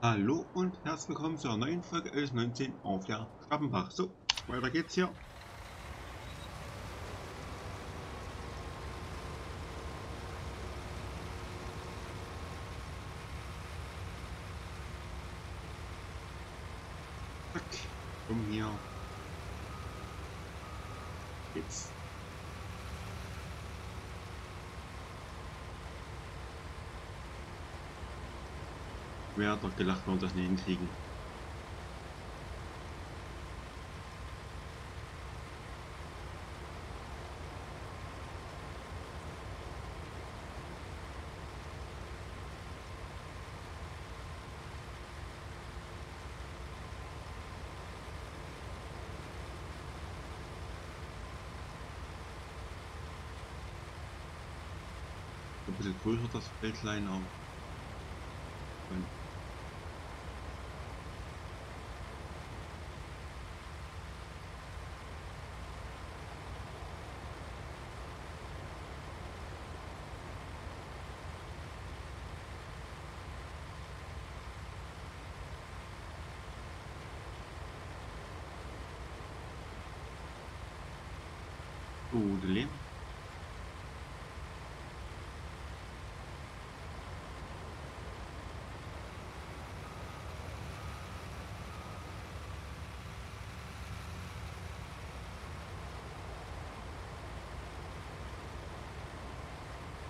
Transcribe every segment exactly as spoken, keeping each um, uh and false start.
Hallo und herzlich willkommen zur neuen Folge L S neunzehn auf der Stappenbach. So, weiter geht's hier. Zack, um hier. Geht's. Wer hat doch gelacht, wenn wir das nicht hinkriegen. Ein bisschen größer das Feldlein auch. Gut leben.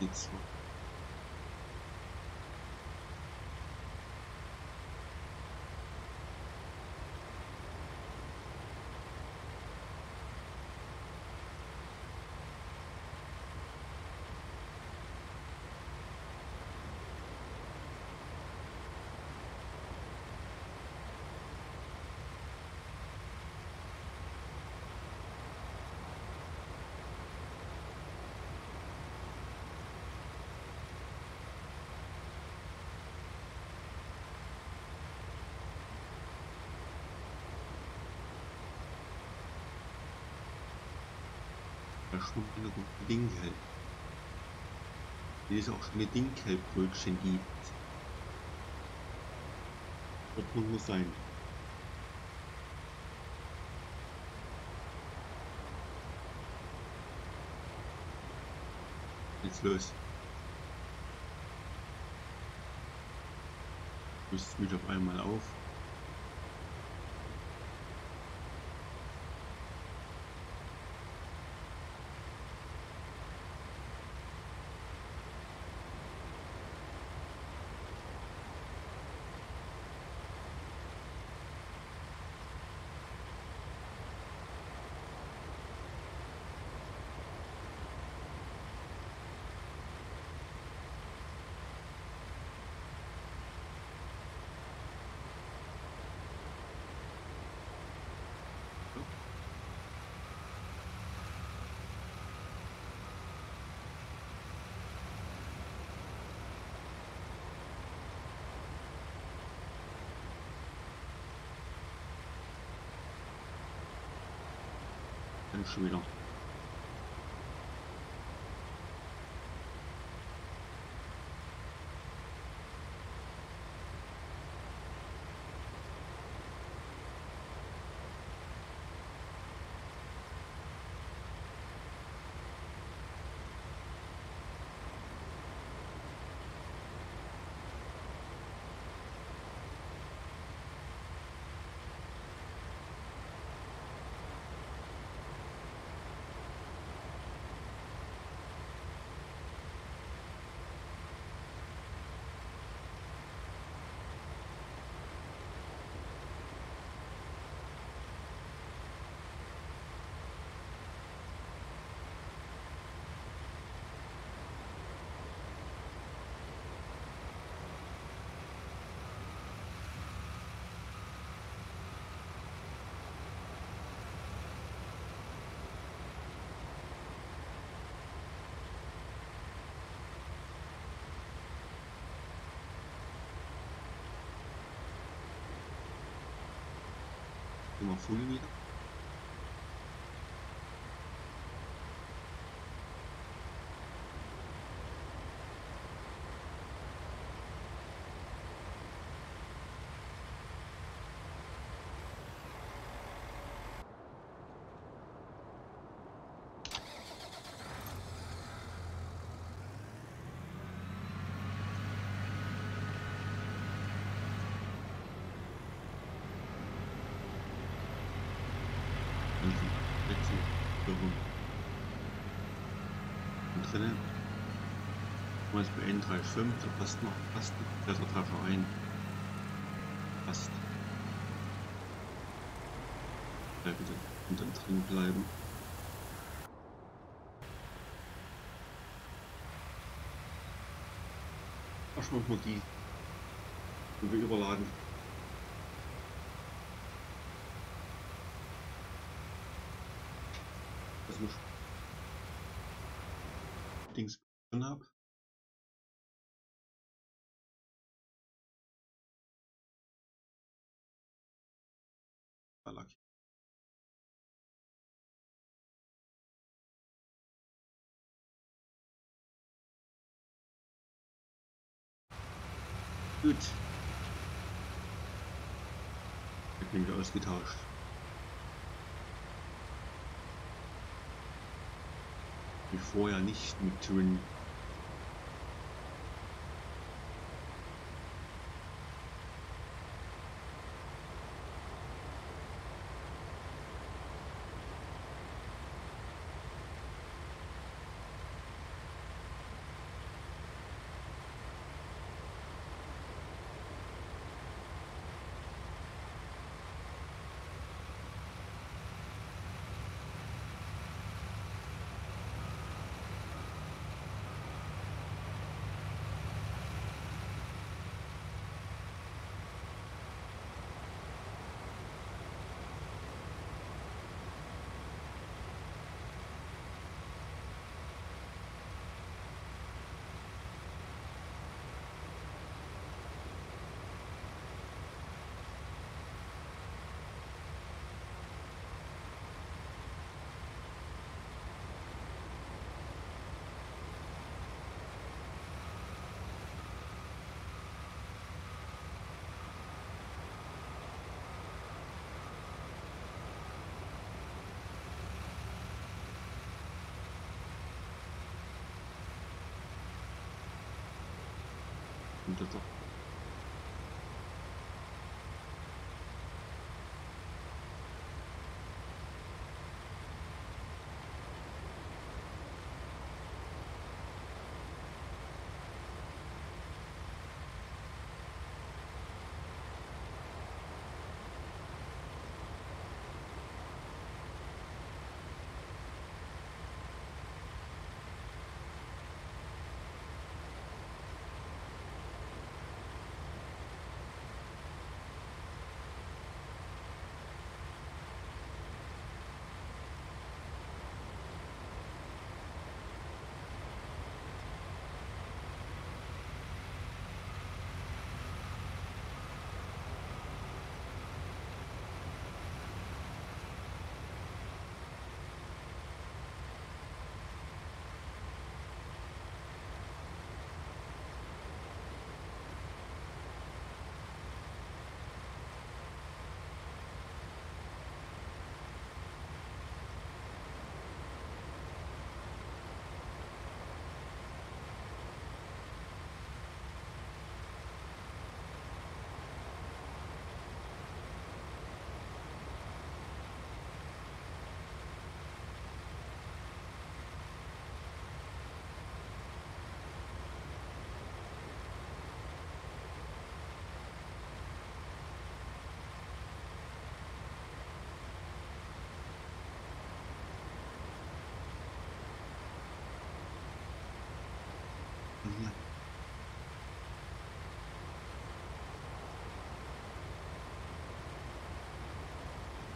Jetzt. Schon eine gute Dinkel. Hier ist auch schon eine Dinkelbrötchen gibt. Ordnung muss sein. Jetzt los. Löst mich auf einmal auf. Schon wieder. Immer voll wieder. drin. Zum Beispiel N fünfunddreißig, da passt noch, passt noch, fährt der Treffer ein. Passt. Da bitte hinterm drin bleiben. Ach, machen wir die. Und wir überladen. Das muss ich Dings drin habe. Gut. Ich bin wieder ausgetauscht. Wie vorher nicht mit Twin. Und das doch.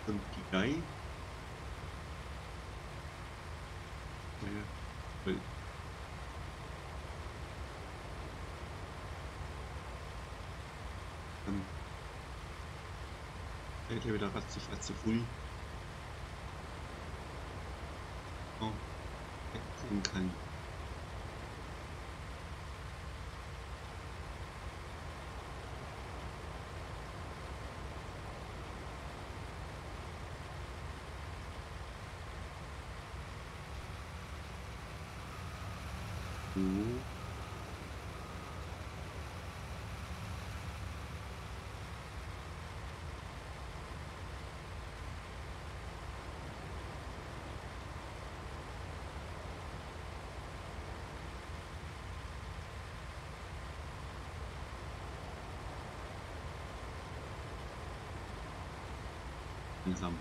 Und die Guy. Ja. Dann fällt hier wieder ratzig, ratzig, hui. Oh, wegziehen kann. langsam.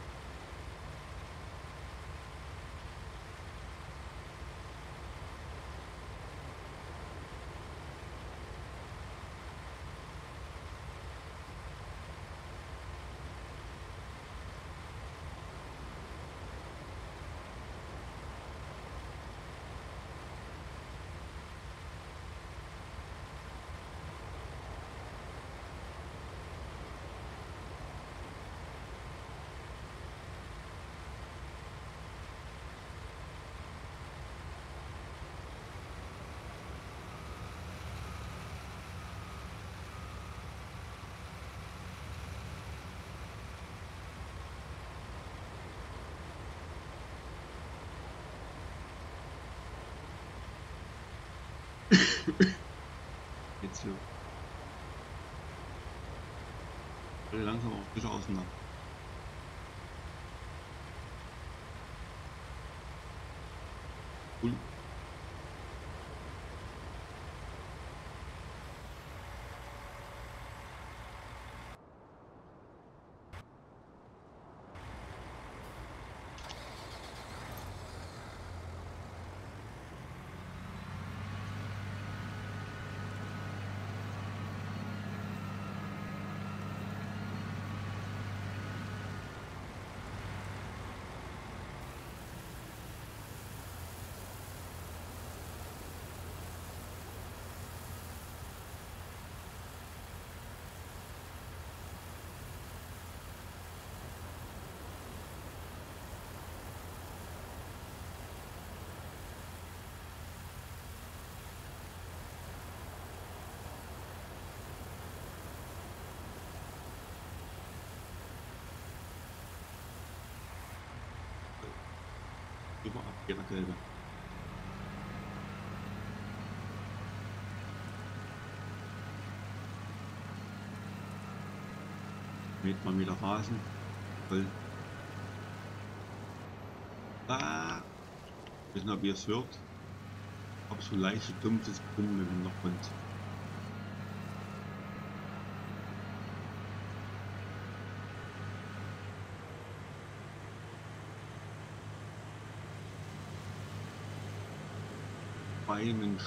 Jetzt hier. Alle langsam auf frische auseinander. Cool. Immer ab, ihrer Gelbe. Mit mal wieder Hasen. Voll. Ah. Ich weiß nicht, ob ihr es hört. Aber so leicht dumpfes Brummen im Hintergrund. Mensch.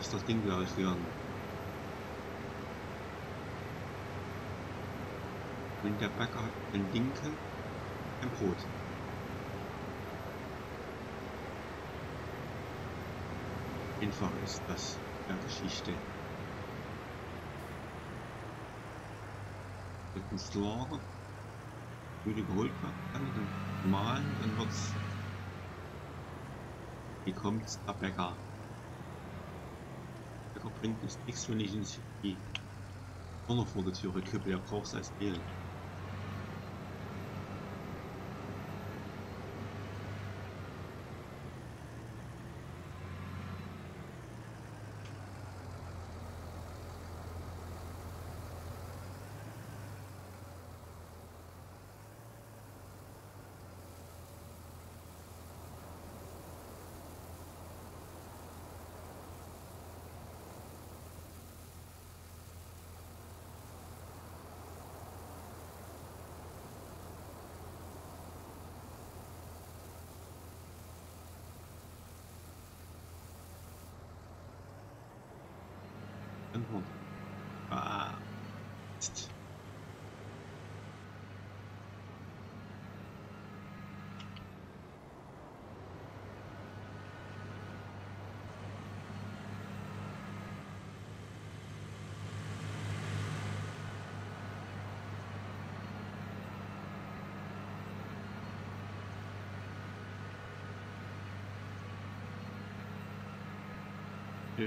Ist das Ding gleich hören. Wenn der Bäcker hat ein Dinkel, ein Brot. Einfach ist das der Geschichte. Wird ins Lager, wird überholt, dann malen, dann wird's. Wie kommt's der Bäcker? Bringt uns nichts, wenn ich ins die Körner vor der Türe kippe, der braucht es als Ehe. Ah.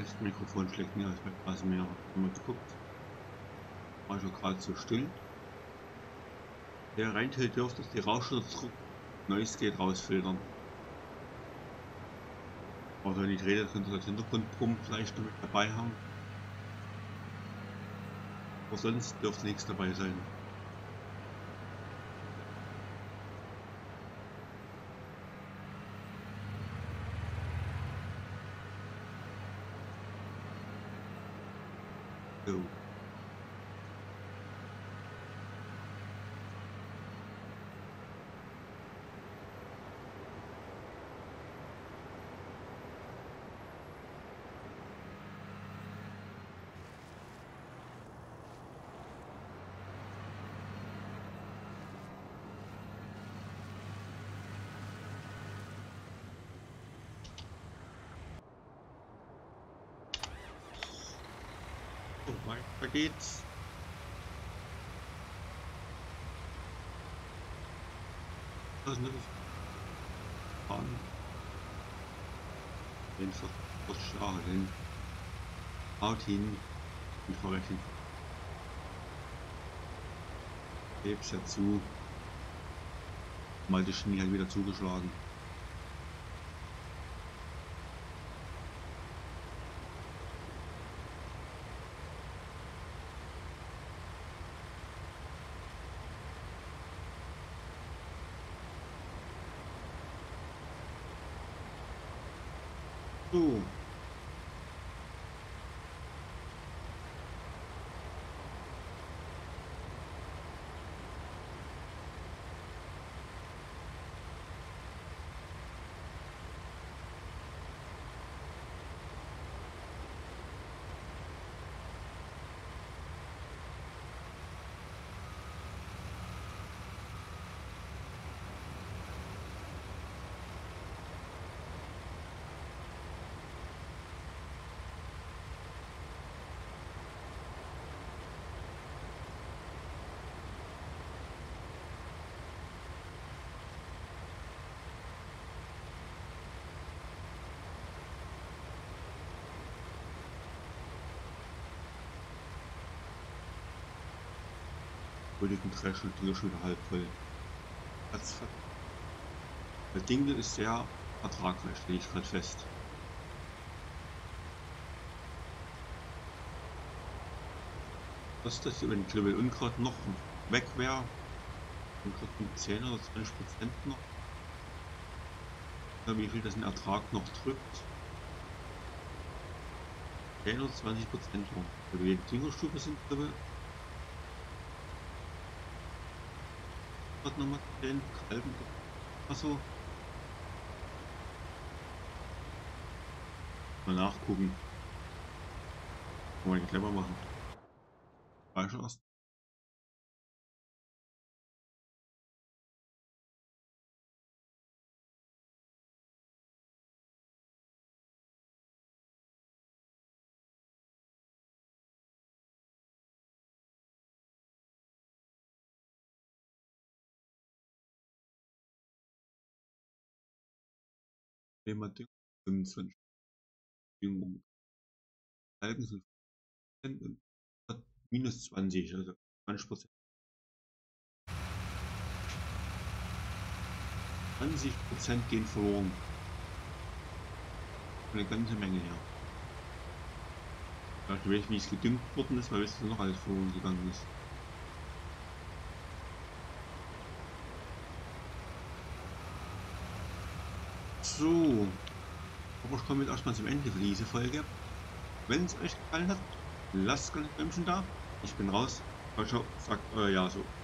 Test, Mikrofon schlägt mehr als beim Rasenmäher. Haben wir geguckt. War schon gerade so still. Der Reintill dürfte die Rauschunterdruck Noise Gate rausfiltern. Also wenn die Räder könnte das Hintergrundpumpen vielleicht noch mit dabei haben. Aber sonst dürfte nichts dabei sein. So. Weiter geht's. Das nehme ich an. Den Verstärker, den Haut hin und vorwärts hin. Hebst dazu. Mal die Chemie hat wieder zugeschlagen. So. Bulligen Dreschel, die schon wieder halb voll. Das, das Ding ist sehr ertragreich, lege ich gerade fest. Dass das über den Klimmel Unkraut noch weg wäre, dann kriegt man zehn oder zwanzig Prozent noch. Oder wie viel das den Ertrag noch drückt. zehn oder zwanzig Prozent noch. Für jede Fingerstufe sind Klimmel. Nochmal den Kalben. Achso. Mal nachgucken. Wollen wir clever machen. Falsch aus. Thema fünfundzwanzig. Halben sind fünfzehn und minus zwanzig, also zwanzig Prozent. zwanzig Prozent gehen verloren. Eine ganze Menge her. Ich dachte, wie es gedüngt worden ist, weil es noch alles verloren gegangen ist. So, aber ich komme jetzt erstmal zum Ende für diese Folge. Wenn es euch gefallen hat, lasst gerne ein Däumchen da. Ich bin raus. Ciao, ciao, sagt euer JaSo.